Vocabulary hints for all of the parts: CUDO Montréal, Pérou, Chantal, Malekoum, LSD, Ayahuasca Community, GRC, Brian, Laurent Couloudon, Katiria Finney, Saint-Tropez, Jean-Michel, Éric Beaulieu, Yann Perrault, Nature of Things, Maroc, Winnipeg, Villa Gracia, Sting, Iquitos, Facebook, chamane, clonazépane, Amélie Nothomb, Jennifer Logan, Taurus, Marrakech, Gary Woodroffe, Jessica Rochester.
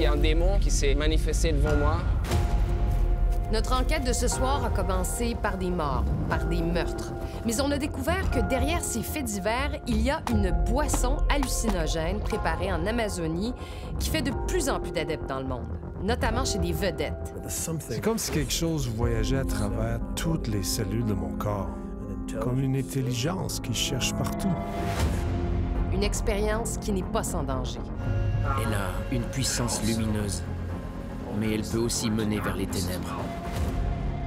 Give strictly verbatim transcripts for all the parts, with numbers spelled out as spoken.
Il y a un démon qui s'est manifesté devant moi. Notre enquête de ce soir a commencé par des morts, par des meurtres. Mais on a découvert que derrière ces faits divers, il y a une boisson hallucinogène préparée en Amazonie qui fait de plus en plus d'adeptes dans le monde, notamment chez des vedettes. C'est comme si quelque chose voyageait à travers toutes les cellules de mon corps, comme une intelligence qui cherche partout. Une expérience qui n'est pas sans danger. Elle a une puissance lumineuse, mais elle peut aussi mener vers les ténèbres.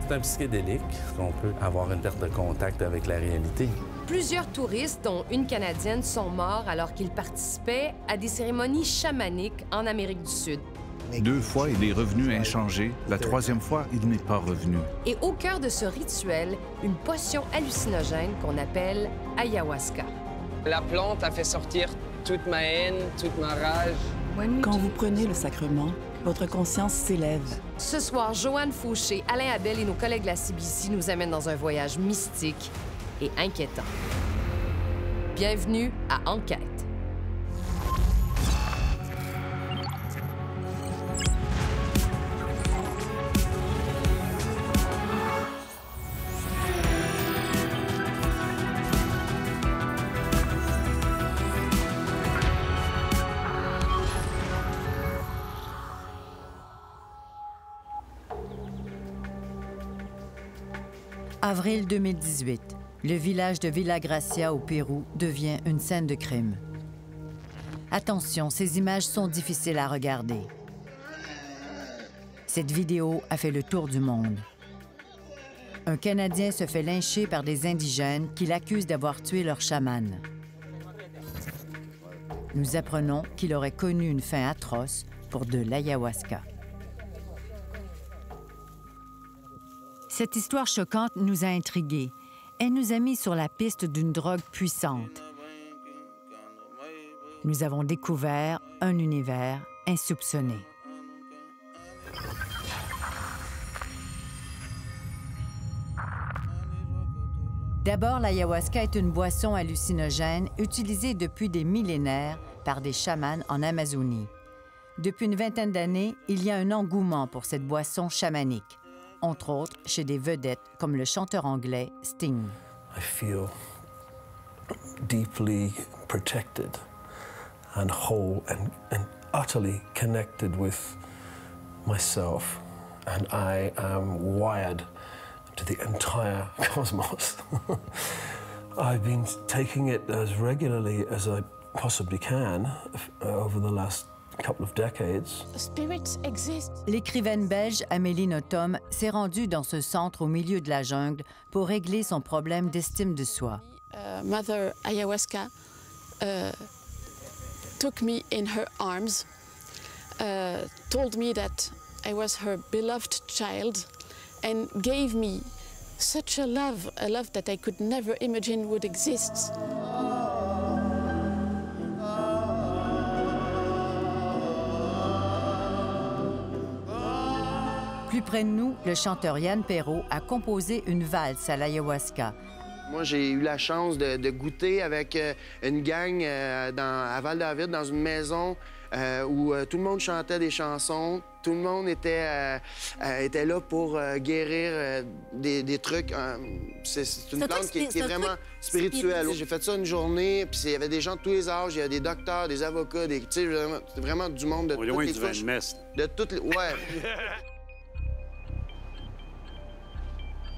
C'est un psychédélique, qu'on peut avoir une perte de contact avec la réalité. Plusieurs touristes, dont une Canadienne, sont morts alors qu'ils participaient à des cérémonies chamaniques en Amérique du Sud. Deux fois, il est revenu inchangé. La troisième fois, il n'est pas revenu. Et au cœur de ce rituel, une potion hallucinogène qu'on appelle ayahuasca. La plante a fait sortir toute ma haine, toute ma rage. Quand vous prenez le sacrement, votre conscience s'élève. Ce soir, Johanne Faucher, Alain Abel et nos collègues de la C B C nous amènent dans un voyage mystique et inquiétant. Bienvenue à Enquête. Avril deux mille dix-huit, le village de Villa Gracia au Pérou devient une scène de crime. Attention, ces images sont difficiles à regarder. Cette vidéo a fait le tour du monde. Un Canadien se fait lyncher par des indigènes qui l'accusent d'avoir tué leur chaman. Nous apprenons qu'il aurait connu une fin atroce pour de l'ayahuasca. Cette histoire choquante nous a intrigués. Elle nous a mis sur la piste d'une drogue puissante. Nous avons découvert un univers insoupçonné. D'abord, l'ayahuasca est une boisson hallucinogène utilisée depuis des millénaires par des chamans en Amazonie. Depuis une vingtaine d'années, il y a un engouement pour cette boisson chamanique, entre autres chez des vedettes comme le chanteur anglais Sting. I feel deeply protected and whole and, and utterly connected with myself, and I am wired to the entire cosmos. I've been taking it as regularly as I possibly can over the last L'écrivaine belge Amélie Nothomb s'est rendue dans ce centre au milieu de la jungle pour régler son problème d'estime de soi. Uh, Mother Ayahuasca uh, took me in her arms, uh, told me that I was her beloved child, and gave me such a love, a love that I could never imagine would exist. Plus près de nous, le chanteur Yann Perrault a composé une valse à l'ayahuasca. Moi, j'ai eu la chance de, de goûter avec une gang euh, dans, à Val-David, dans une maison euh, où euh, tout le monde chantait des chansons. Tout le monde était, euh, euh, était là pour euh, guérir euh, des, des trucs. Euh, c'est une plante truc, qui, qui est vraiment spirituelle. J'ai fait ça une journée, puis il y avait des gens de tous les âges. Il y a des docteurs, des avocats, des... C'était vraiment, vraiment du monde de toutes les couches. On est loin du vin de messe. De toutes les... Ouais.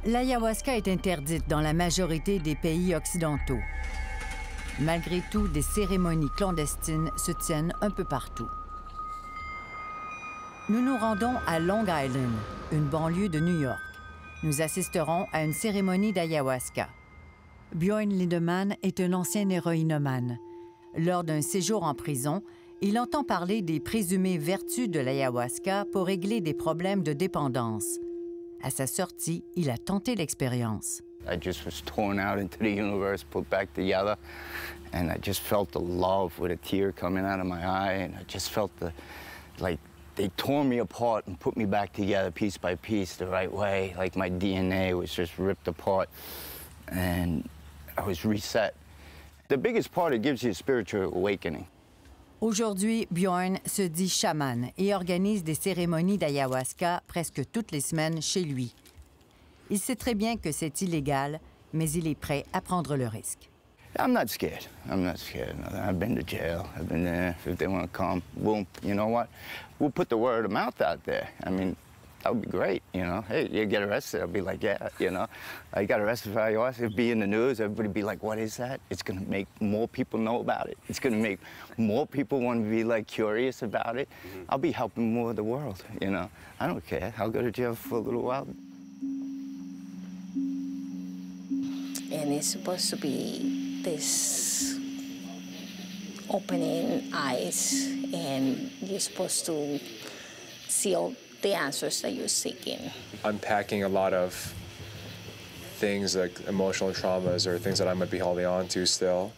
L'ayahuasca est interdite dans la majorité des pays occidentaux. Malgré tout, des cérémonies clandestines se tiennent un peu partout. Nous nous rendons à Long Island, une banlieue de New York. Nous assisterons à une cérémonie d'ayahuasca. Björn Lindemann est un ancien héroïnomane. Lors d'un séjour en prison, il entend parler des présumées vertus de l'ayahuasca pour régler des problèmes de dépendance. À sa sortie, il a tenté l'expérience. I just was torn out into the universe, put back together, and I just felt the love with a tear coming out of my eye, and I just felt the, like they tore me apart and put me back together piece by piece the right way, like my D N A was just ripped apart, and I was reset. The biggest part, it gives you a spiritual awakening. Aujourd'hui, Björn se dit chaman et organise des cérémonies d'ayahuasca presque toutes les semaines chez lui. Il sait très bien que c'est illégal, mais il est prêt à prendre le risque. I'm not scared. I'm not scared. I've been to jail. I've been there. If they want to come, we'll, you know what? We'll put the word of mouth out there. I mean, that would be great, you know? Hey, you get arrested. I'll be like, yeah, you know? I got arrested for ayahuasca. It'd be in the news. Everybody would be like, what is that? It's going to make more people know about it. It's going to make more people want to be, like, curious about it. I'll be helping more of the world, you know? I don't care. I'll go to jail for a little while. And it's supposed to be this opening eyes, and you're supposed to see all the answers that you're seeking. Unpacking a lot of things like emotional traumas or things that I might be holding on to still.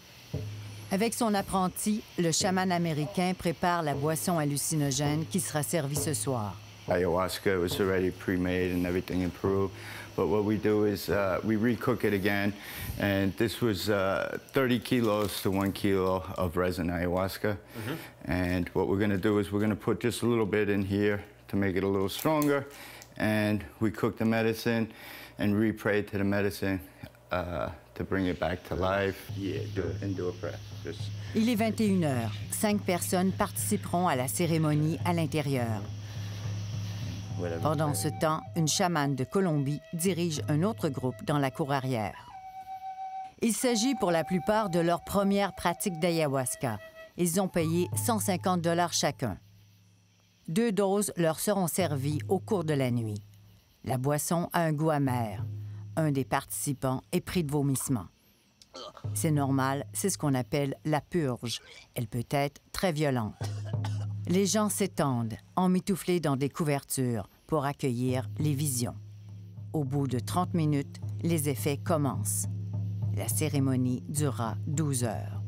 Avec son apprenti, le chaman américain prépare la boisson hallucinogène qui sera servie ce soir. Ayahuasca was already pre-made and everything in Peru. But what we do is uh, we recook it again, and this was uh, thirty kilos to one kilo of resin ayahuasca. Mm-hmm. And what we're gonna do is we're gonna put just a little bit in here to make it a little stronger, and we cook the medicine and re-pray to the medicine uh, to bring it back to life. Yeah, do it and do a prayer. Just... Il est vingt et une heures. Cinq personnes participeront à la cérémonie à l'intérieur. Pendant ce temps, une chamane de Colombie dirige un autre groupe dans la cour arrière. Il s'agit pour la plupart de leur première pratique d'ayahuasca. Ils ont payé cent cinquante dollars chacun. Deux doses leur seront servies au cours de la nuit. La boisson a un goût amer. Un des participants est pris de vomissements. C'est normal, c'est ce qu'on appelle la purge. Elle peut être très violente. Les gens s'étendent, emmitouflés dans des couvertures, pour accueillir les visions. Au bout de trente minutes, les effets commencent. La cérémonie durera douze heures.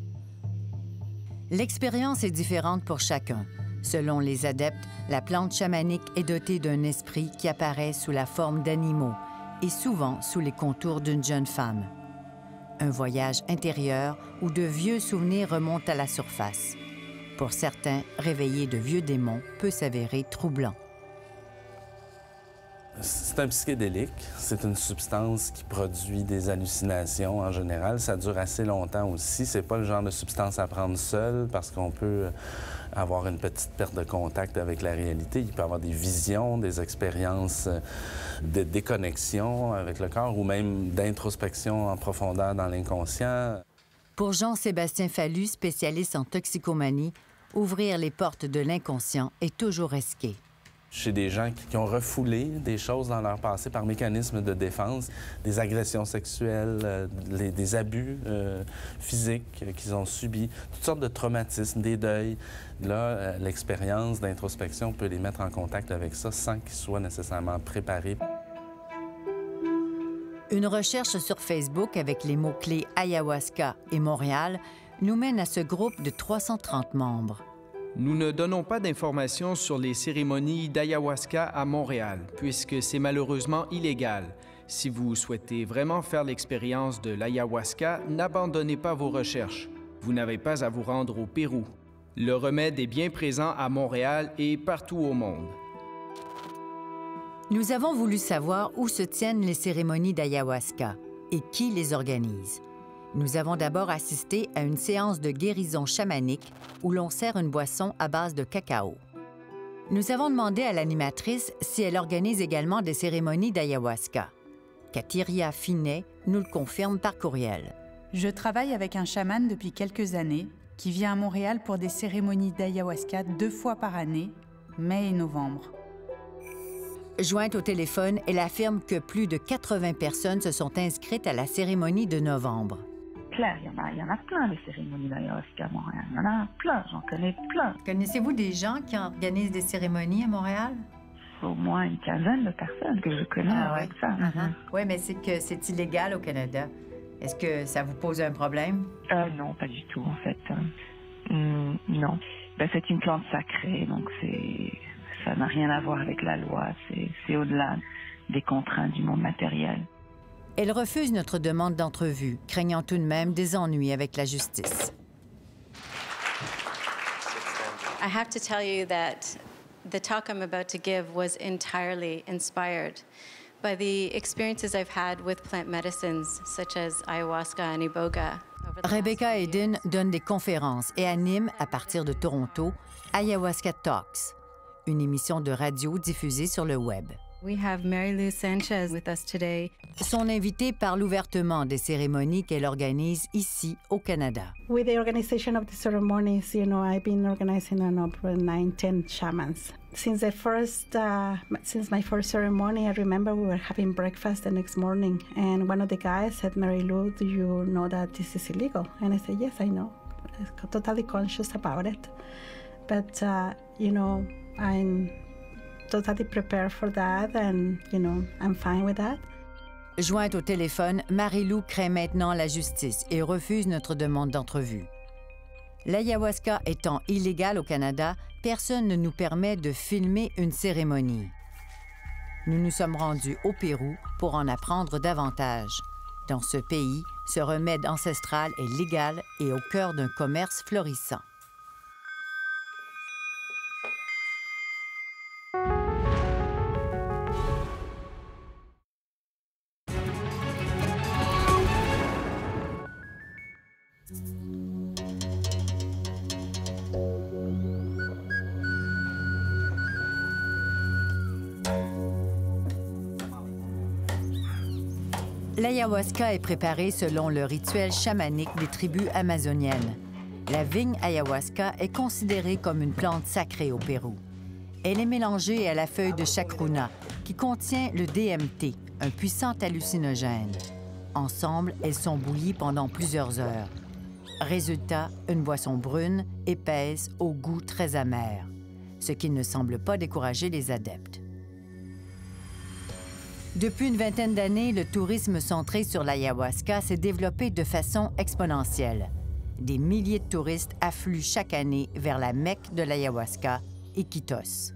L'expérience est différente pour chacun. Selon les adeptes, la plante chamanique est dotée d'un esprit qui apparaît sous la forme d'animaux et souvent sous les contours d'une jeune femme. Un voyage intérieur où de vieux souvenirs remontent à la surface. Pour certains, réveiller de vieux démons peut s'avérer troublant. C'est un psychédélique. C'est une substance qui produit des hallucinations en général. Ça dure assez longtemps aussi. C'est pas le genre de substance à prendre seule parce qu'on peut avoir une petite perte de contact avec la réalité. Il peut avoir des visions, des expériences de déconnexion avec le corps ou même d'introspection en profondeur dans l'inconscient. Pour Jean-Sébastien Fallu, spécialiste en toxicomanie, ouvrir les portes de l'inconscient est toujours risqué. Chez des gens qui ont refoulé des choses dans leur passé par mécanisme de défense, des agressions sexuelles, euh, les, des abus euh, physiques euh, qu'ils ont subis, toutes sortes de traumatismes, des deuils. Là, euh, l'expérience d'introspection peut les mettre en contact avec ça sans qu'ils soient nécessairement préparés. Une recherche sur Facebook avec les mots-clés « Ayahuasca » et « Montréal » nous mène à ce groupe de trois cent trente membres. Nous ne donnons pas d'informations sur les cérémonies d'Ayahuasca à Montréal, puisque c'est malheureusement illégal. Si vous souhaitez vraiment faire l'expérience de l'Ayahuasca, n'abandonnez pas vos recherches. Vous n'avez pas à vous rendre au Pérou. Le remède est bien présent à Montréal et partout au monde. Nous avons voulu savoir où se tiennent les cérémonies d'ayahuasca et qui les organise. Nous avons d'abord assisté à une séance de guérison chamanique où l'on sert une boisson à base de cacao. Nous avons demandé à l'animatrice si elle organise également des cérémonies d'ayahuasca. Katiria Finney nous le confirme par courriel. Je travaille avec un chaman depuis quelques années qui vient à Montréal pour des cérémonies d'ayahuasca deux fois par année, mai et novembre. Jointe au téléphone, elle affirme que plus de quatre-vingts personnes se sont inscrites à la cérémonie de novembre. Claire, il y en a, il y en a plein des cérémonies d'ayahuasca à Montréal. Il y en a plein, j'en connais plein. Connaissez-vous des gens qui organisent des cérémonies à Montréal? Au moins une quinzaine de personnes que je connais ah, avec ouais. ça. Uh-huh. Oui, mais c'est que c'est illégal au Canada. Est-ce que ça vous pose un problème? Euh, non, pas du tout, en fait. Euh, non. Ben, c'est une plante sacrée, donc c'est... Ça n'a rien à voir avec la loi, c'est au-delà des contraintes du monde matériel. Elle refuse notre demande d'entrevue, craignant tout de même des ennuis avec la justice. I have to tell you that the talk I'm about to give was entirely inspired by the experiences I've had with plant medicines, such as ayahuasca and iboga. Rebecca Eden donne des conférences et anime, à partir de Toronto, Ayahuasca Talks, une émission de radio diffusée sur le web. We have Mary-Lou Sanchez with us today. Son invitée parle ouvertement des cérémonies qu'elle organise ici au Canada. With the organization of the ceremonies, you know, I've been organizing an opera nine, ten shamans. Since the first, uh, since my first ceremony, I remember we were having breakfast the next morning, and one of the guys said, "Mary-Lou, do you know that this is illegal?" And I said, "Yes, I know. I'm totally conscious about it, but uh, you know, I'm." Totally prepared for that and, you know, I'm fine with that. Jointe au téléphone, Marie-Lou craint maintenant la justice et refuse notre demande d'entrevue. L'ayahuasca étant illégale au Canada, personne ne nous permet de filmer une cérémonie. Nous nous sommes rendus au Pérou pour en apprendre davantage. Dans ce pays, ce remède ancestral est légal et au cœur d'un commerce florissant. L'ayahuasca est préparée selon le rituel chamanique des tribus amazoniennes. La vigne ayahuasca est considérée comme une plante sacrée au Pérou. Elle est mélangée à la feuille de chacruna, qui contient le D M T, un puissant hallucinogène. Ensemble, elles sont bouillies pendant plusieurs heures. Résultat, une boisson brune, épaisse, au goût très amer, ce qui ne semble pas décourager les adeptes. Depuis une vingtaine d'années, le tourisme centré sur l'ayahuasca s'est développé de façon exponentielle. Des milliers de touristes affluent chaque année vers la Mecque de l'ayahuasca, Iquitos.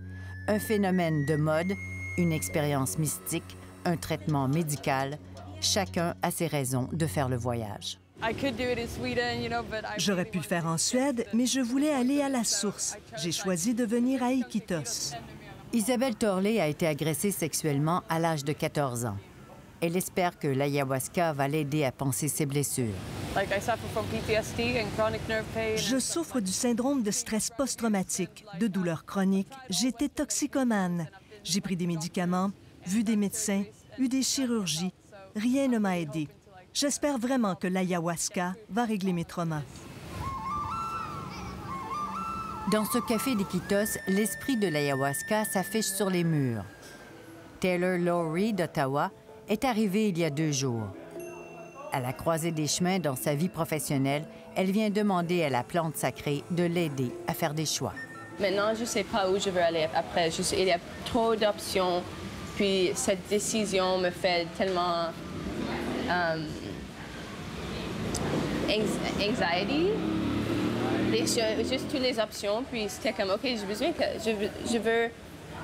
Un phénomène de mode, une expérience mystique, un traitement médical, chacun a ses raisons de faire le voyage. J'aurais pu le faire en Suède, mais je voulais aller à la source. J'ai choisi de venir à Iquitos. Isabelle Torlé a été agressée sexuellement à l'âge de quatorze ans. Elle espère que l'ayahuasca va l'aider à panser ses blessures. Je souffre du syndrome de stress post-traumatique, de douleurs chroniques. J'étais toxicomane. J'ai pris des médicaments, vu des médecins, eu des chirurgies. Rien ne m'a aidée. J'espère vraiment que l'ayahuasca va régler mes traumas. Dans ce café d'Iquitos, l'esprit de l'ayahuasca s'affiche sur les murs. Taylor Lowry d'Ottawa est arrivée il y a deux jours. À la croisée des chemins dans sa vie professionnelle, elle vient demander à la plante sacrée de l'aider à faire des choix. Maintenant, je ne sais pas où je veux aller après. Je sais, il y a trop d'options. Puis cette décision me fait tellement... Um, anxiety. Juste toutes les options, puis c'était comme, OK, j'ai besoin que, je veux, je veux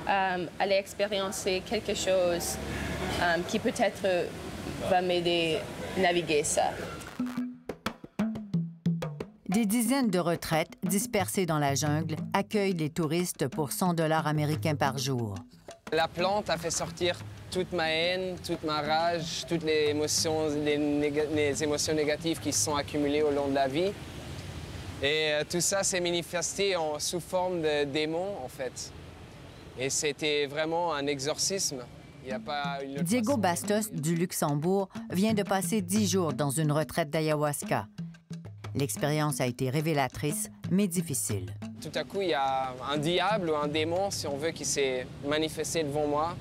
um, aller expériencer quelque chose um, qui peut-être va m'aider à naviguer ça. Des dizaines de retraites dispersées dans la jungle accueillent les touristes pour cent dollars américains par jour. La plante a fait sortir toute ma haine, toute ma rage, toutes les émotions, les, néga les émotions négatives qui se sont accumulées au long de la vie. Et euh, tout ça s'est manifesté en, sous forme de démons, en fait. Et c'était vraiment un exorcisme. Il y a pas une autre Diego façon... Bastos, du Luxembourg, vient de passer dix jours dans une retraite d'ayahuasca. L'expérience a été révélatrice, mais difficile. Tout à coup, il y a un diable ou un démon, si on veut, qui s'est manifesté devant moi.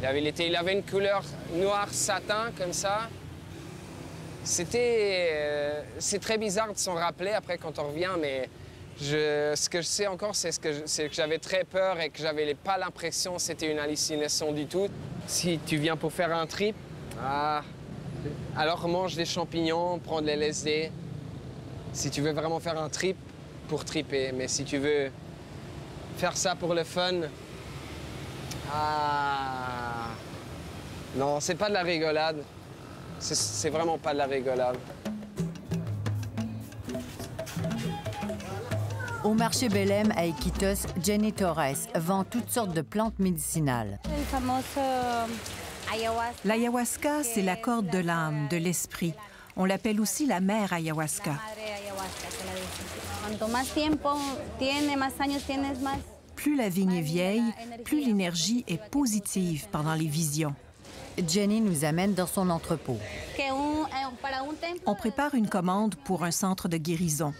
Il avait, il avait une couleur noire satin, comme ça. C'était... Euh, c'est très bizarre de s'en rappeler après quand on revient, mais je, ce que je sais encore, c'est ce que, que j'avais très peur et que j'avais pas l'impression que c'était une hallucination du tout. Si tu viens pour faire un trip, ah, alors mange des champignons, prends de l'L S D. Si tu veux vraiment faire un trip, pour triper. Mais si tu veux faire ça pour le fun, ah... Non, c'est pas de la rigolade. C'est vraiment pas de la rigolade. Au marché Belém, à Iquitos, Jenny Torres vend toutes sortes de plantes médicinales. L'ayahuasca, c'est la corde de l'âme, de l'esprit. On l'appelle aussi la mère ayahuasca. Plus la vigne est vieille, plus l'énergie est positive pendant les visions. Jenny nous amène dans son entrepôt. On prépare une commande pour un centre de guérison.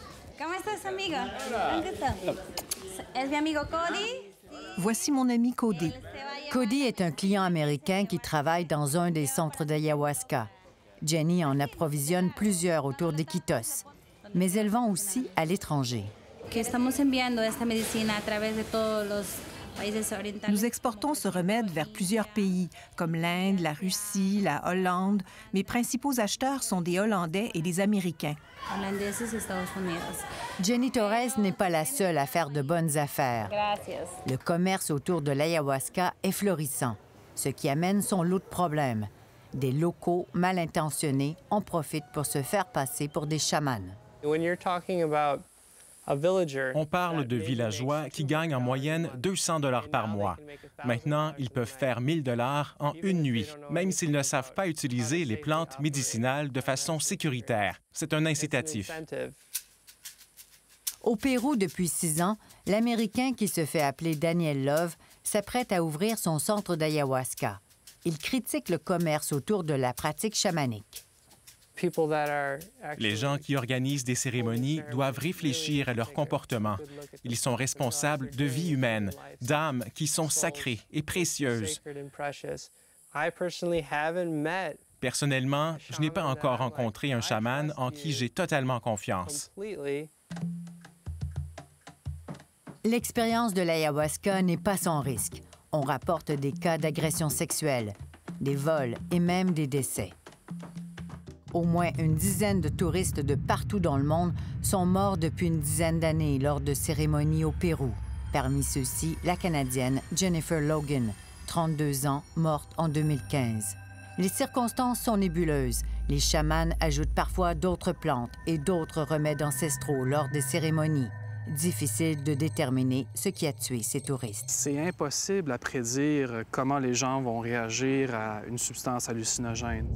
Voici mon ami Cody. Cody est un client américain qui travaille dans un des centres d'ayahuasca. Jenny en approvisionne plusieurs autour d'Iquitos, mais elle vend aussi à l'étranger. Nous exportons ce remède vers plusieurs pays, comme l'Inde, la Russie, la Hollande. Mes principaux acheteurs sont des Hollandais et des Américains. Jenny Torres n'est pas la seule à faire de bonnes affaires. Le commerce autour de l'ayahuasca est florissant, ce qui amène son lot de problèmes. Des locaux mal intentionnés en profitent pour se faire passer pour des chamans. On parle de villageois qui gagnent en moyenne deux cents dollars par mois. Maintenant, ils peuvent faire mille dollars en une nuit, même s'ils ne savent pas utiliser les plantes médicinales de façon sécuritaire. C'est un incitatif. Au Pérou, depuis six ans, l'Américain qui se fait appeler Daniel Love s'apprête à ouvrir son centre d'ayahuasca. Il critique le commerce autour de la pratique chamanique. Les gens qui organisent des cérémonies doivent réfléchir à leur comportement. Ils sont responsables de vies humaines, d'âmes qui sont sacrées et précieuses. Personnellement, je n'ai pas encore rencontré un chaman en qui j'ai totalement confiance. L'expérience de l'ayahuasca n'est pas sans risque. On rapporte des cas d'agressions sexuelles, des vols et même des décès. Au moins une dizaine de touristes de partout dans le monde sont morts depuis une dizaine d'années lors de cérémonies au Pérou. Parmi ceux-ci, la Canadienne Jennifer Logan, trente-deux ans, morte en deux mille quinze. Les circonstances sont nébuleuses. Les chamans ajoutent parfois d'autres plantes et d'autres remèdes ancestraux lors des cérémonies. Difficile de déterminer ce qui a tué ces touristes. C'est impossible à prédire comment les gens vont réagir à une substance hallucinogène.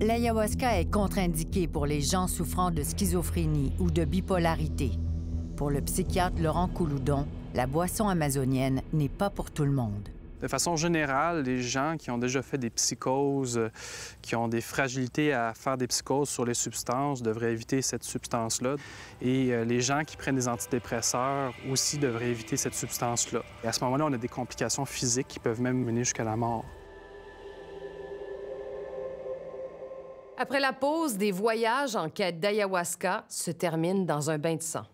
L'ayahuasca est contre-indiqué pour les gens souffrant de schizophrénie ou de bipolarité. Pour le psychiatre Laurent Couloudon, la boisson amazonienne n'est pas pour tout le monde. De façon générale, les gens qui ont déjà fait des psychoses, qui ont des fragilités à faire des psychoses sur les substances, devraient éviter cette substance-là. Et les gens qui prennent des antidépresseurs aussi devraient éviter cette substance-là. Et à ce moment-là, on a des complications physiques qui peuvent même mener jusqu'à la mort. Après la pause, des voyages en quête d'ayahuasca se terminent dans un bain de sang.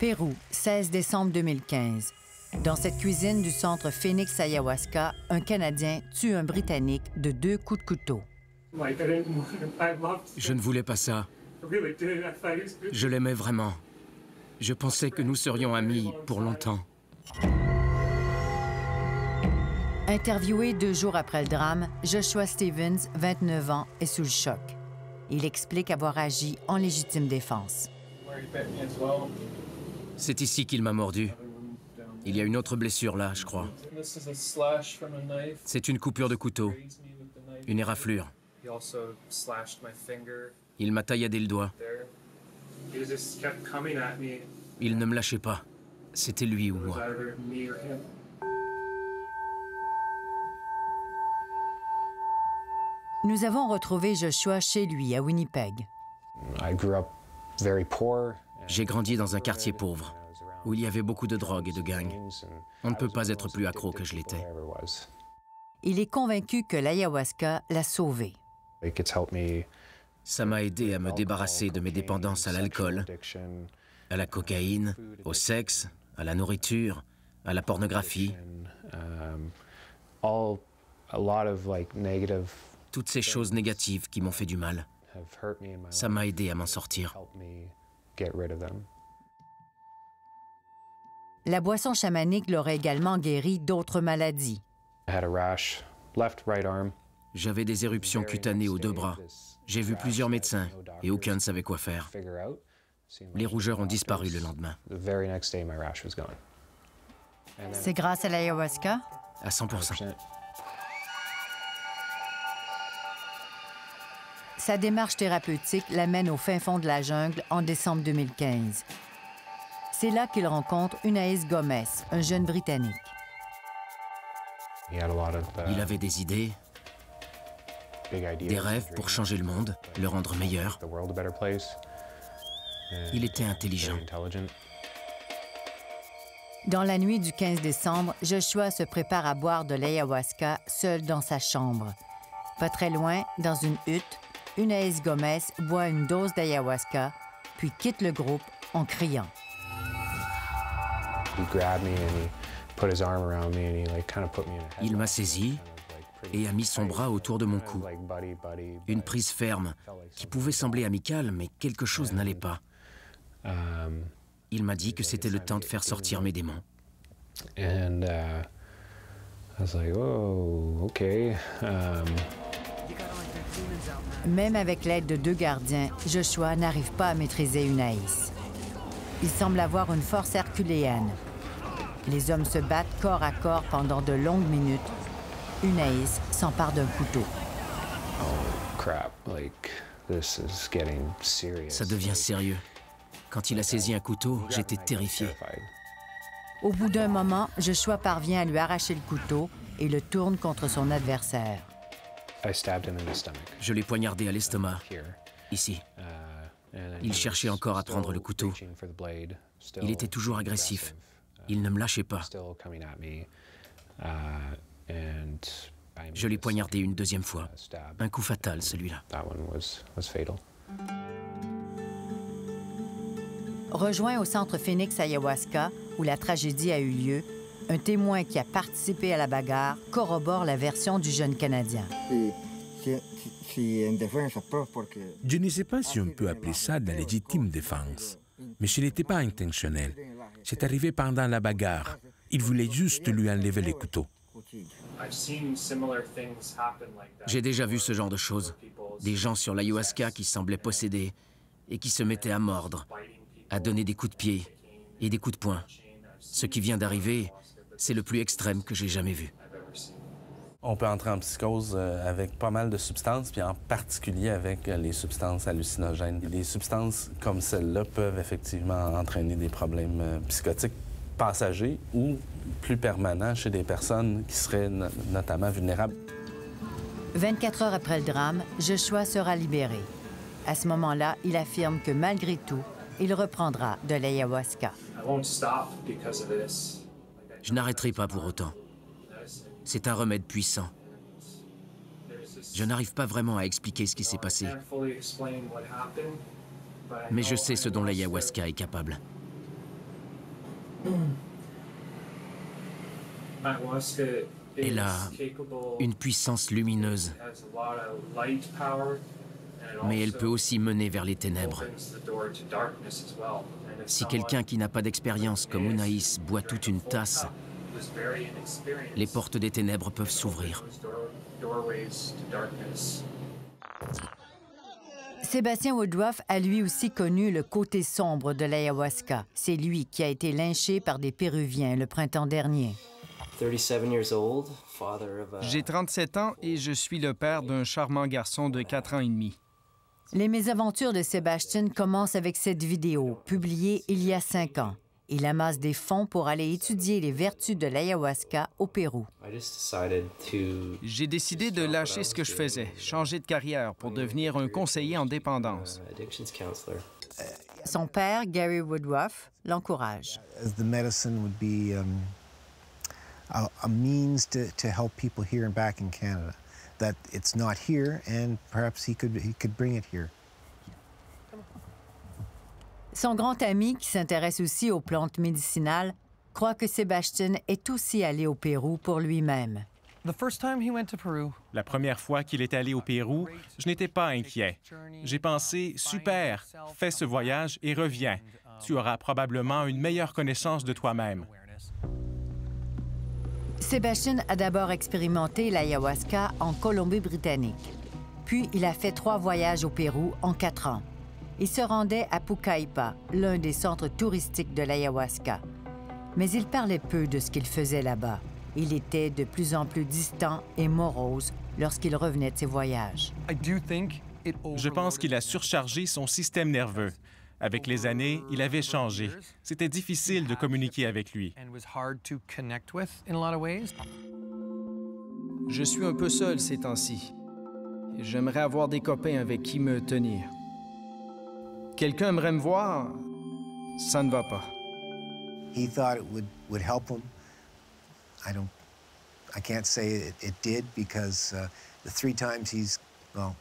Pérou, seize décembre deux mille quinze. Dans cette cuisine du centre Phoenix Ayahuasca, un Canadien tue un Britannique de deux coups de couteau. Je ne voulais pas ça. Je l'aimais vraiment. Je pensais que nous serions amis pour longtemps. Interviewé deux jours après le drame, Joshua Stevens, vingt-neuf ans, est sous le choc. Il explique avoir agi en légitime défense. C'est ici qu'il m'a mordu. Il y a une autre blessure là, je crois. C'est une coupure de couteau, une éraflure. Il m'a tailladé le doigt. Il ne me lâchait pas. C'était lui ou moi. Nous avons retrouvé Joshua chez lui, à Winnipeg. J'ai grandi dans un quartier pauvre, où il y avait beaucoup de drogue et de gangs. On ne peut pas être plus accro que je l'étais. Il est convaincu que l'ayahuasca l'a sauvé. Ça m'a aidé à me débarrasser de mes dépendances à l'alcool, à la cocaïne, au sexe, à la nourriture, à la pornographie. Toutes ces choses négatives qui m'ont fait du mal. Ça m'a aidé à m'en sortir. get rid of them. La boisson chamanique l'aurait également guéri d'autres maladies. J'avais des éruptions cutanées aux deux bras. J'ai vu plusieurs médecins et aucun ne savait quoi faire. Les rougeurs ont disparu le lendemain. C'est grâce à l'ayahuasca? À cent pour cent. Sa démarche thérapeutique l'amène au fin fond de la jungle en décembre deux mille quinze. C'est là qu'il rencontre Unais Gómez, un jeune Britannique. Il avait des idées, des rêves pour changer le monde, le rendre meilleur. Il était intelligent. Dans la nuit du quinze décembre, Joshua se prépare à boire de l'ayahuasca seul dans sa chambre. Pas très loin, dans une hutte, Unais Gómez boit une dose d'ayahuasca, puis quitte le groupe en criant. Il m'a saisi et a mis son bras autour de mon cou. Une prise ferme, qui pouvait sembler amicale, mais quelque chose n'allait pas. Il m'a dit que c'était le temps de faire sortir mes démons. Même avec l'aide de deux gardiens, Joshua n'arrive pas à maîtriser Unais. Il semble avoir une force herculéenne. Les hommes se battent corps à corps pendant de longues minutes. Unais s'empare d'un couteau. Oh, crap. Like, this is getting serious. Ça devient sérieux. Quand il a saisi un couteau, j'étais terrifié. Au bout d'un moment, Joshua parvient à lui arracher le couteau et le tourne contre son adversaire. Je l'ai poignardé à l'estomac, ici. Il cherchait encore à prendre le couteau. Il était toujours agressif. Il ne me lâchait pas. Je l'ai poignardé une deuxième fois. Un coup fatal, celui-là. Rejoint au centre Phoenix Ayahuasca, où la tragédie a eu lieu, un témoin qui a participé à la bagarre corrobore la version du jeune Canadien. Je ne sais pas si on peut appeler ça de la légitime défense, mais ce n'était pas intentionnel. C'est arrivé pendant la bagarre. Il voulait juste lui enlever les couteaux. J'ai déjà vu ce genre de choses. Des gens sur l'ayahuasca qui semblaient possédés et qui se mettaient à mordre, à donner des coups de pied et des coups de poing. Ce qui vient d'arriver, c'est le plus extrême que j'ai jamais vu. On peut entrer en psychose avec pas mal de substances, puis en particulier avec les substances hallucinogènes. Des substances comme celle-là peuvent effectivement entraîner des problèmes psychotiques passagers ou plus permanents chez des personnes qui seraient no- notamment vulnérables. vingt-quatre heures après le drame, Joshua sera libéré. À ce moment-là, il affirme que malgré tout, il reprendra de l'ayahuasca. Je n'arrêterai pas pour autant. C'est un remède puissant. Je n'arrive pas vraiment à expliquer ce qui s'est passé. Mais je sais ce dont l'ayahuasca est capable. Elle a une puissance lumineuse, mais elle peut aussi mener vers les ténèbres. Si quelqu'un qui n'a pas d'expérience comme Unais boit toute une tasse, les portes des ténèbres peuvent s'ouvrir. Sebastian Woodroffe a lui aussi connu le côté sombre de l'ayahuasca. C'est lui qui a été lynché par des Péruviens le printemps dernier. J'ai trente-sept ans et je suis le père d'un charmant garçon de quatre ans et demi. Les mésaventures de Sebastian commencent avec cette vidéo, publiée il y a cinq ans. Il amasse des fonds pour aller étudier les vertus de l'ayahuasca au Pérou. J'ai décidé de lâcher ce que je faisais, changer de carrière pour devenir un conseiller en dépendance. Son père, Gary Woodroffe, l'encourage. Son grand ami, qui s'intéresse aussi aux plantes médicinales, croit que Sebastian est aussi allé au Pérou pour lui-même. La première fois qu'il est allé au Pérou, je n'étais pas inquiet. J'ai pensé, super, fais ce voyage et reviens. Tu auras probablement une meilleure connaissance de toi-même. Sebastian a d'abord expérimenté l'ayahuasca en Colombie-Britannique. Puis, il a fait trois voyages au Pérou en quatre ans. Il se rendait à Pucallpa, l'un des centres touristiques de l'ayahuasca. Mais il parlait peu de ce qu'il faisait là-bas. Il était de plus en plus distant et morose lorsqu'il revenait de ses voyages. Je pense qu'il a surchargé son système nerveux. Avec les années, il avait changé. C'était difficile de communiquer avec lui. Je suis un peu seul ces temps-ci. J'aimerais avoir des copains avec qui me tenir. Quelqu'un aimerait me voir, ça ne va pas. He thought it would would help him. I don't I can't say it, it did because uh, the three times he's well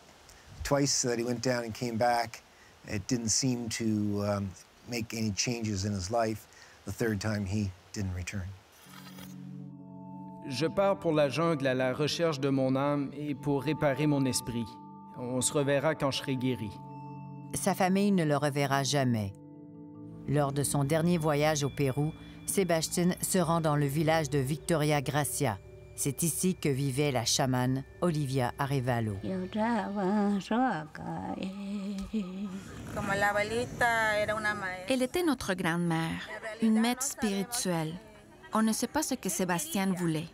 twice that he went down and came back, it didn't seem to um, make any changes in his life. The third time he didn't return. Je pars pour la jungle à la recherche de mon âme et pour réparer mon esprit. On se reverra quand je serai guéri. Sa famille ne le reverra jamais. Lors de son dernier voyage au Pérou, Sebastian se rend dans le village de Villa Gracia. C'est ici que vivait la chamane Olivia Arevalo. Elle était notre grand-mère, une maître spirituelle. On ne sait pas ce que Sebastian voulait.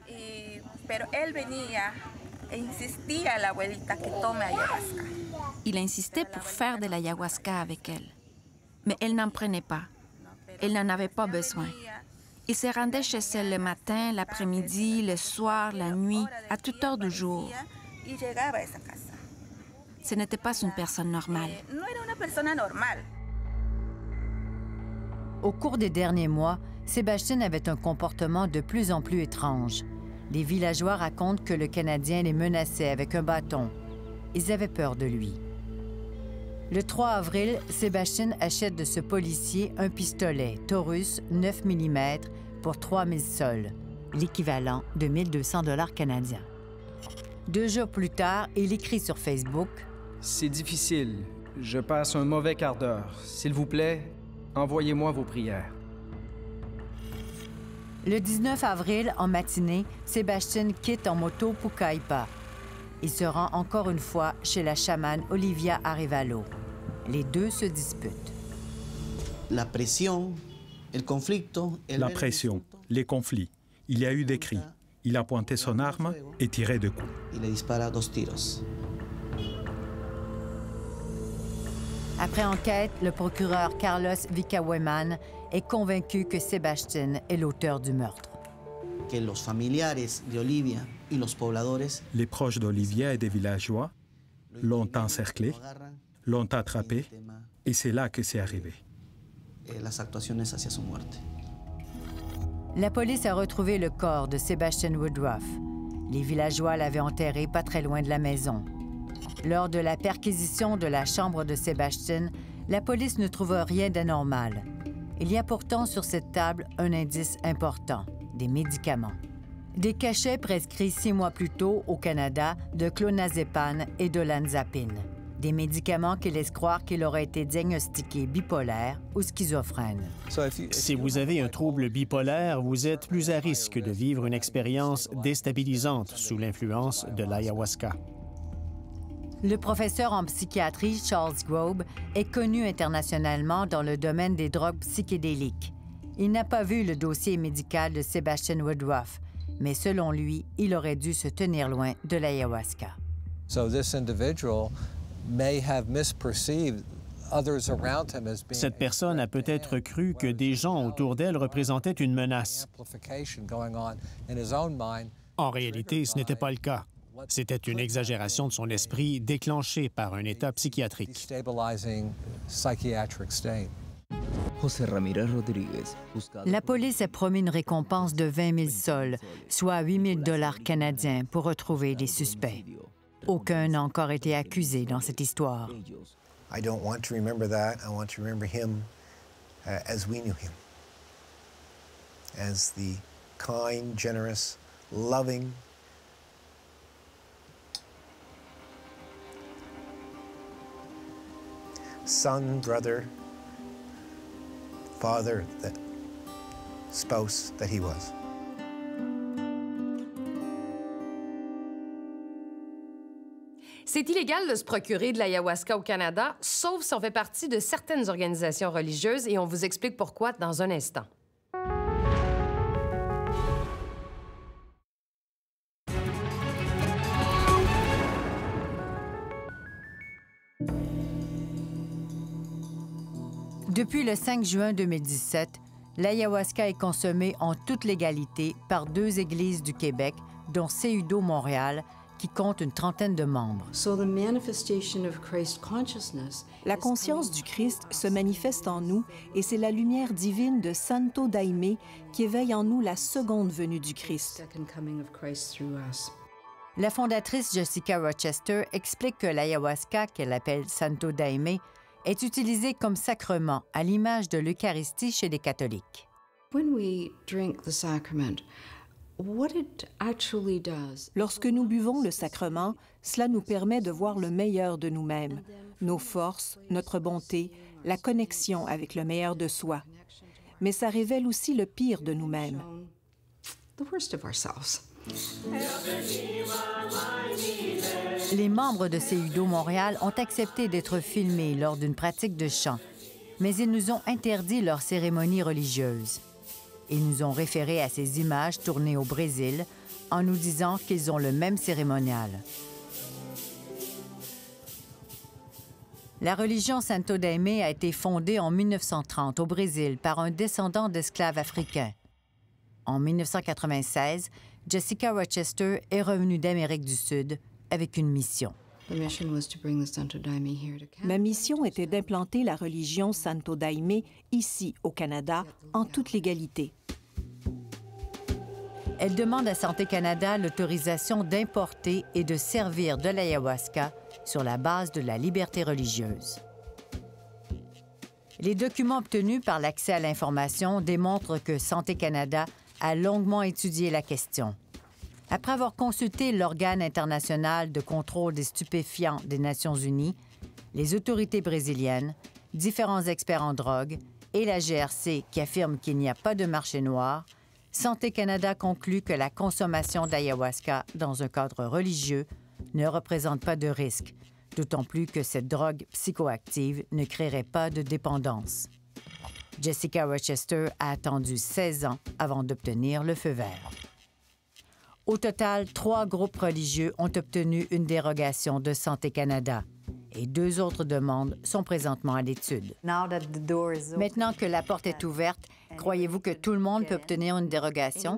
Il insistait pour faire de l'ayahuasca avec elle. Mais elle n'en prenait pas. Elle n'en avait pas besoin. Il se rendait chez elle le matin, l'après-midi, le soir, la nuit, à toute heure du jour. Ce n'était pas une personne normale. Au cours des derniers mois, Sebastian avait un comportement de plus en plus étrange. Les villageois racontent que le Canadien les menaçait avec un bâton. Ils avaient peur de lui. Le trois avril, Sebastian achète de ce policier un pistolet Taurus neuf millimètres pour trois mille sols, l'équivalent de mille deux cents dollars canadiens. Deux jours plus tard, il écrit sur Facebook « C'est difficile. Je passe un mauvais quart d'heure. S'il vous plaît, envoyez-moi vos prières. » Le dix-neuf avril, en matinée, Sebastian quitte en moto Pucallpa. Il se rend encore une fois chez la chamane Olivia Arevalo. Les deux se disputent. La pression, les conflits. Il y a eu des cris. Il a pointé son arme et tiré deux coups. Après enquête, le procureur Carlos Vicahueman est convaincu que Sebastian est l'auteur du meurtre. Les proches d'Olivia et des villageois l'ont encerclé, l'ont attrapé, et c'est là que c'est arrivé. La police a retrouvé le corps de Sebastian Woodroffe. Les villageois l'avaient enterré pas très loin de la maison. Lors de la perquisition de la chambre de Sebastian, la police ne trouve rien d'anormal. Il y a pourtant sur cette table un indice important, des médicaments. Des cachets prescrits six mois plus tôt au Canada de clonazépane et de lanzapine. Des médicaments qui laissent croire qu'il aurait été diagnostiqué bipolaire ou schizophrène. Si vous avez un trouble bipolaire, vous êtes plus à risque de vivre une expérience déstabilisante sous l'influence de l'ayahuasca. Le professeur en psychiatrie Charles Grobe est connu internationalement dans le domaine des drogues psychédéliques. Il n'a pas vu le dossier médical de Sebastian Woodroffe, mais selon lui, il aurait dû se tenir loin de l'ayahuasca. Cette personne a peut-être cru que des gens autour d'elle représentaient une menace. En réalité, ce n'était pas le cas. C'était une exagération de son esprit déclenchée par un état psychiatrique. La police a promis une récompense de vingt mille sols, soit huit mille dollars canadiens, pour retrouver les suspects. Aucun n'a encore été accusé dans cette histoire. son, brother, father, that spouse that he was. C'est illégal de se procurer de l'ayahuasca au Canada, sauf si on fait partie de certaines organisations religieuses, et on vous explique pourquoi dans un instant. Depuis le cinq juin deux mille dix-sept, l'ayahuasca est consommée en toute légalité par deux églises du Québec, dont C U D O Montréal, qui compte une trentaine de membres. La conscience du Christ se manifeste en nous et c'est la lumière divine de Santo Daime qui éveille en nous la seconde venue du Christ. La fondatrice Jessica Rochester explique que l'ayahuasca, qu'elle appelle Santo Daime, est utilisée comme sacrement à l'image de l'Eucharistie chez les catholiques. When we drink the sacrament, lorsque nous buvons le sacrement, cela nous permet de voir le meilleur de nous-mêmes, nos forces, notre bonté, la connexion avec le meilleur de soi. Mais ça révèle aussi le pire de nous-mêmes. Les membres de C U D O Montréal ont accepté d'être filmés lors d'une pratique de chant, mais ils nous ont interdit leur cérémonie religieuse. Ils nous ont référé à ces images tournées au Brésil en nous disant qu'ils ont le même cérémonial. La religion Santo Daime a été fondée en mille neuf cent trente au Brésil par un descendant d'esclaves africains. En mille neuf cent quatre-vingt-seize, Jessica Rochester est revenue d'Amérique du Sud avec une mission. Ma mission était d'implanter la religion Santo Daime ici, au Canada, en toute légalité. Elle demande à Santé Canada l'autorisation d'importer et de servir de l'ayahuasca sur la base de la liberté religieuse. Les documents obtenus par l'accès à l'information démontrent que Santé Canada a longuement étudié la question. Après avoir consulté l'organe international de contrôle des stupéfiants des Nations unies, les autorités brésiliennes, différents experts en drogue et la G R C qui affirme qu'il n'y a pas de marché noir, Santé Canada conclut que la consommation d'ayahuasca dans un cadre religieux ne représente pas de risque, d'autant plus que cette drogue psychoactive ne créerait pas de dépendance. Jessica Rochester a attendu seize ans avant d'obtenir le feu vert. Au total, trois groupes religieux ont obtenu une dérogation de Santé Canada et deux autres demandes sont présentement à l'étude. Maintenant que la porte est ouverte, croyez-vous que tout le monde peut obtenir une dérogation?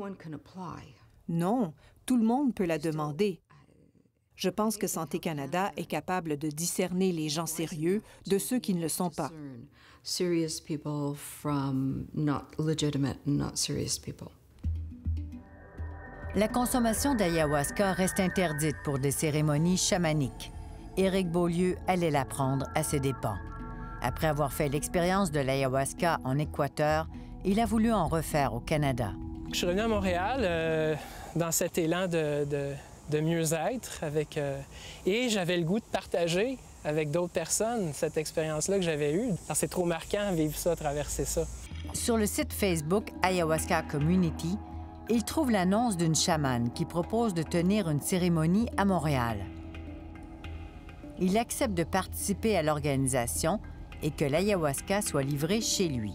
Non, tout le monde peut la demander. Je pense que Santé Canada est capable de discerner les gens sérieux de ceux qui ne le sont pas. La consommation d'ayahuasca reste interdite pour des cérémonies chamaniques. Éric Beaulieu allait l'apprendre à ses dépens. Après avoir fait l'expérience de l'ayahuasca en Équateur, il a voulu en refaire au Canada. Je suis revenu à Montréal euh, dans cet élan de, de, de mieux-être avec, euh, et j'avais le goût de partager avec d'autres personnes cette expérience-là que j'avais eue. C'est trop marquant vivre ça, traverser ça. Sur le site Facebook Ayahuasca Community, il trouve l'annonce d'une chamane qui propose de tenir une cérémonie à Montréal. Il accepte de participer à l'organisation et que l'ayahuasca soit livrée chez lui.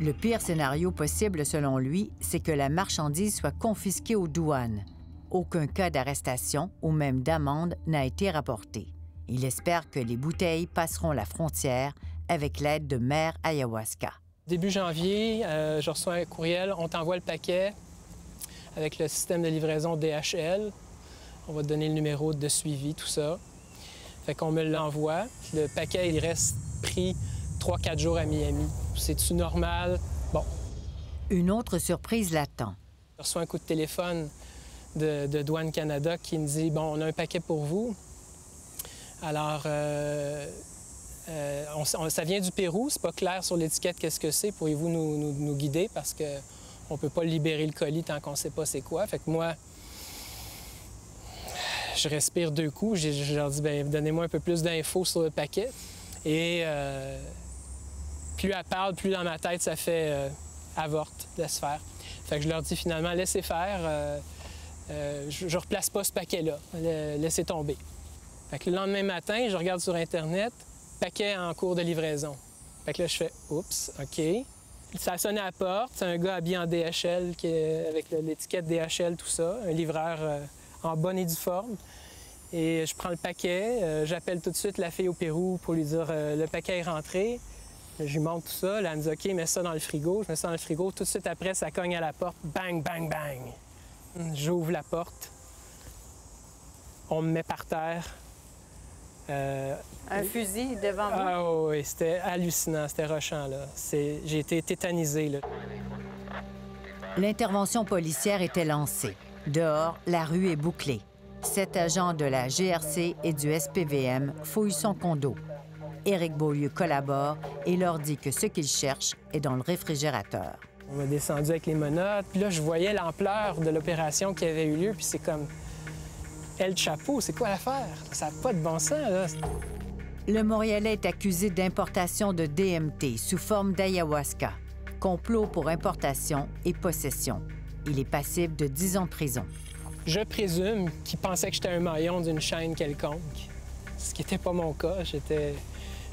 Le pire scénario possible, selon lui, c'est que la marchandise soit confisquée aux douanes. Aucun cas d'arrestation ou même d'amende n'a été rapporté. Il espère que les bouteilles passeront la frontière avec l'aide de Mère Ayahuasca. Début janvier, euh, je reçois un courriel, on t'envoie le paquet avec le système de livraison D H L. On va te donner le numéro de suivi, tout ça. Fait qu'on me l'envoie. Le paquet, il reste pris trois à quatre jours à Miami. C'est-tu normal? Bon. Une autre surprise l'attend. Je reçois un coup de téléphone de, de Douane Canada qui me dit « Bon, on a un paquet pour vous. Alors... Euh... » Euh, on, on, ça vient du Pérou, c'est pas clair sur l'étiquette qu'est-ce que c'est, pourriez-vous nous, nous, nous guider parce que on peut pas libérer le colis tant qu'on sait pas c'est quoi. Fait que moi, je respire deux coups, je, je leur dis, ben donnez-moi un peu plus d'infos sur le paquet. Et euh, plus elle parle, plus dans ma tête, ça fait euh, avorte, laisse faire. Fait que je leur dis finalement, laissez faire, euh, euh, je, je replace pas ce paquet-là, le, laissez tomber. Fait que le lendemain matin, je regarde sur Internet, paquet en cours de livraison. Fait que là, je fais « Oups, OK ». Ça sonne à la porte, c'est un gars habillé en D H L, qui est avec l'étiquette D H L, tout ça, un livreur euh, en bonne et due forme. Et je prends le paquet, euh, j'appelle tout de suite la fille au Pérou pour lui dire euh, « Le paquet est rentré ». Je lui montre tout ça, là, elle me dit « OK, mets ça dans le frigo ». Je mets ça dans le frigo, tout de suite après, ça cogne à la porte, bang, bang, bang. J'ouvre la porte, on me met par terre. Euh... Un fusil devant moi. Ah oui, c'était hallucinant, c'était rushant, là. J'ai été tétanisée, là. L'intervention policière était lancée. Dehors, la rue est bouclée. Sept agents de la G R C et du S P V M fouillent son condo. Éric Beaulieu collabore et leur dit que ce qu'ils cherchent est dans le réfrigérateur. On m'a descendu avec les menottes, puis là, je voyais l'ampleur de l'opération qui avait eu lieu, puis c'est comme... El Chapeau, c'est quoi l'affaire? Ça n'a pas de bon sens, là. Le Montréalais est accusé d'importation de D M T sous forme d'ayahuasca, complot pour importation et possession. Il est passible de dix ans de prison. Je présume qu'il pensait que j'étais un maillon d'une chaîne quelconque, ce qui n'était pas mon cas. J'étais...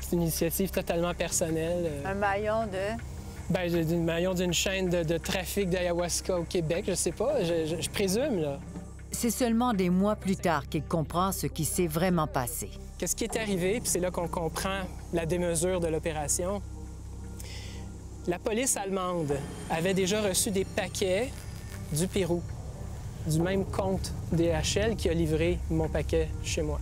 C'est une initiative totalement personnelle. Un maillon de... Bien, un maillon d'une chaîne de, de trafic d'ayahuasca au Québec, je sais pas, je, je, je présume, là. C'est seulement des mois plus tard qu'il comprend ce qui s'est vraiment passé. Qu'est-ce qui est arrivé? Puis c'est là qu'on comprend la démesure de l'opération. La police allemande avait déjà reçu des paquets du Pérou, du même compte D H L qui a livré mon paquet chez moi.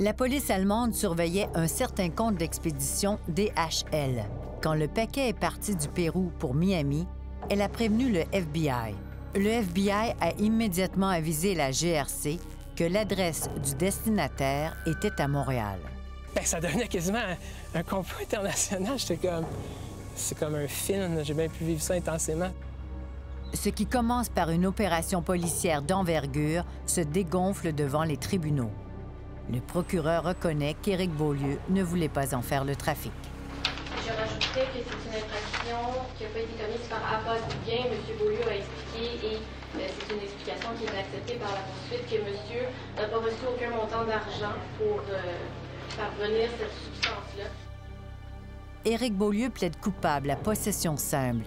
La police allemande surveillait un certain compte d'expédition D H L. Quand le paquet est parti du Pérou pour Miami, elle a prévenu le F B I. Le F B I a immédiatement avisé la G R C que l'adresse du destinataire était à Montréal. Bien, ça devenait quasiment un, un complot international. J'étais comme... C'est comme un film. J'ai bien pu vivre ça intensément. Ce qui commence par une opération policière d'envergure se dégonfle devant les tribunaux. Le procureur reconnaît qu'Éric Beaulieu ne voulait pas en faire le trafic. Je rajouterais que c'est une infraction qui n'a pas été commise par appât du gain. M. Beaulieu a expliqué, et euh, c'est une explication qui est acceptée par la poursuite, que monsieur n'a pas reçu aucun montant d'argent pour euh, parvenir à cette substance-là. Éric Beaulieu plaide coupable à possession simple.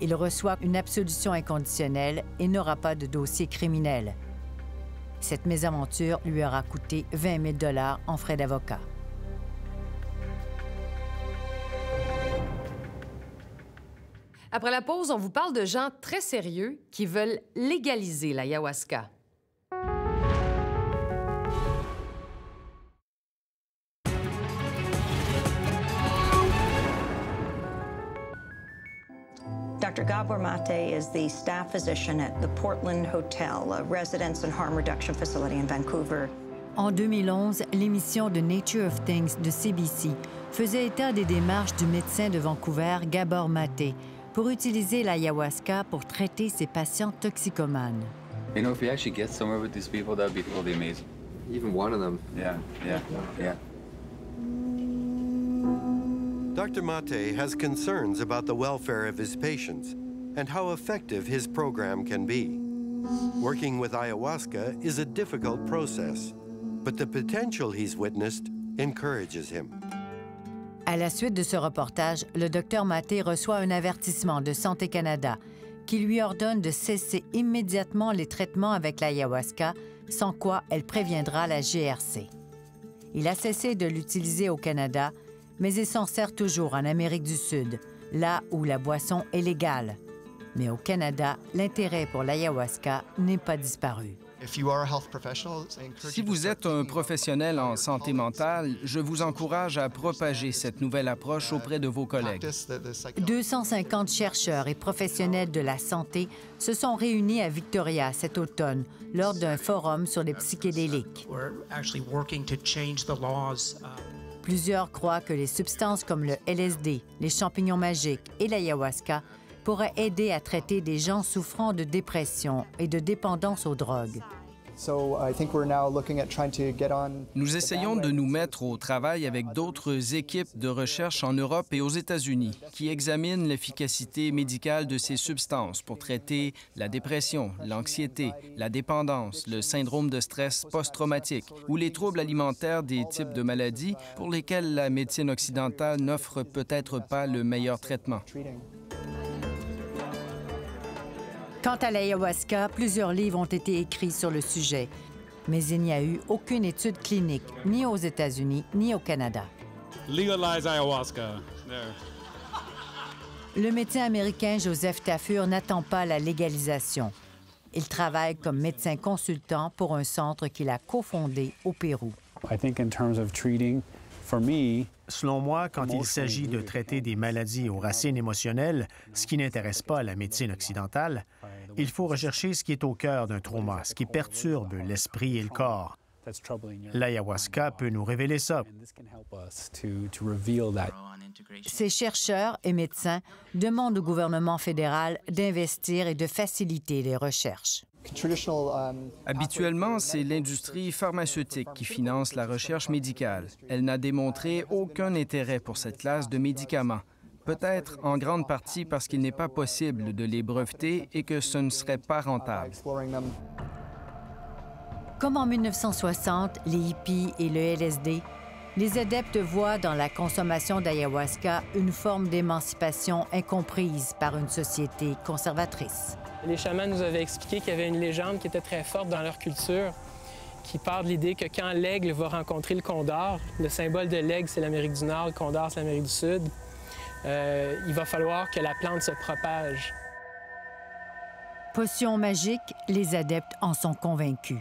Il reçoit une absolution inconditionnelle et n'aura pas de dossier criminel. Cette mésaventure lui aura coûté vingt mille dollars en frais d'avocat. Après la pause, on vous parle de gens très sérieux qui veulent légaliser l'ayahuasca. Doctor Gabor Mate is the staff physician at the Portland Hotel, a residence and harm reduction facility in Vancouver. En deux mille onze, l'émission de Nature of Things de C B C faisait état des démarches du médecin de Vancouver, Gabor Mate, pour utiliser l'ayahuasca pour traiter ses patients toxicomanes. You know, if we actually get somewhere with these people, that'd be totally amazing. Even one of them. Yeah, yeah, yeah. Doctor Mate has concerns about the welfare of his patients and how effective his program can be. Working with ayahuasca is a difficult process, but the potential he's witnessed encourages him. À la suite de ce reportage, le docteur Mate reçoit un avertissement de Santé Canada qui lui ordonne de cesser immédiatement les traitements avec l'ayahuasca, sans quoi elle préviendra la G R C. Il a cessé de l'utiliser au Canada, mais il s'en sert toujours en Amérique du Sud, là où la boisson est légale. Mais au Canada, l'intérêt pour l'ayahuasca n'est pas disparu. Si vous êtes un professionnel en santé mentale, je vous encourage à propager cette nouvelle approche auprès de vos collègues. deux cent cinquante chercheurs et professionnels de la santé se sont réunis à Victoria cet automne lors d'un forum sur les psychédéliques. Plusieurs croient que les substances comme le L S D, les champignons magiques et l'ayahuasca pourrait aider à traiter des gens souffrant de dépression et de dépendance aux drogues. Nous essayons de nous mettre au travail avec d'autres équipes de recherche en Europe et aux États-Unis qui examinent l'efficacité médicale de ces substances pour traiter la dépression, l'anxiété, la dépendance, le syndrome de stress post-traumatique ou les troubles alimentaires des types de maladies pour lesquels la médecine occidentale n'offre peut-être pas le meilleur traitement. Quant à l'ayahuasca, plusieurs livres ont été écrits sur le sujet, mais il n'y a eu aucune étude clinique, ni aux États-Unis, ni au Canada. Legalize ayahuasca. No. Le médecin américain Joseph Tafur n'attend pas la légalisation. Il travaille comme médecin consultant pour un centre qu'il a cofondé au Pérou. I think in terms of treating, for me... Selon moi, quand il s'agit de traiter des maladies aux racines émotionnelles, ce qui n'intéresse pas la médecine occidentale, il faut rechercher ce qui est au cœur d'un trauma, ce qui perturbe l'esprit et le corps. L'ayahuasca peut nous révéler ça. Ces chercheurs et médecins demandent au gouvernement fédéral d'investir et de faciliter les recherches. Habituellement, c'est l'industrie pharmaceutique qui finance la recherche médicale. Elle n'a démontré aucun intérêt pour cette classe de médicaments, peut-être en grande partie parce qu'il n'est pas possible de les breveter et que ce ne serait pas rentable. Comme en mille neuf cent soixante, les hippies et le L S D, les adeptes voient dans la consommation d'ayahuasca une forme d'émancipation incomprise par une société conservatrice. Les chamans nous avaient expliqué qu'il y avait une légende qui était très forte dans leur culture, qui part de l'idée que quand l'aigle va rencontrer le condor, le symbole de l'aigle, c'est l'Amérique du Nord, le condor, c'est l'Amérique du Sud, euh, il va falloir que la plante se propage. Potion magique, les adeptes en sont convaincus.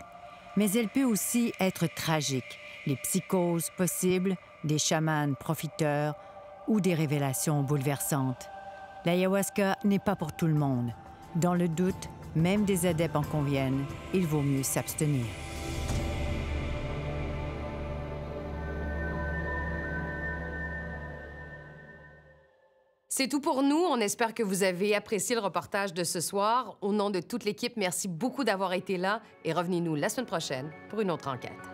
Mais elle peut aussi être tragique. Les psychoses possibles, des chamans profiteurs ou des révélations bouleversantes. L'ayahuasca n'est pas pour tout le monde. Dans le doute, même des adeptes en conviennent, il vaut mieux s'abstenir. C'est tout pour nous. On espère que vous avez apprécié le reportage de ce soir. Au nom de toute l'équipe, merci beaucoup d'avoir été là et revenez-nous la semaine prochaine pour une autre enquête.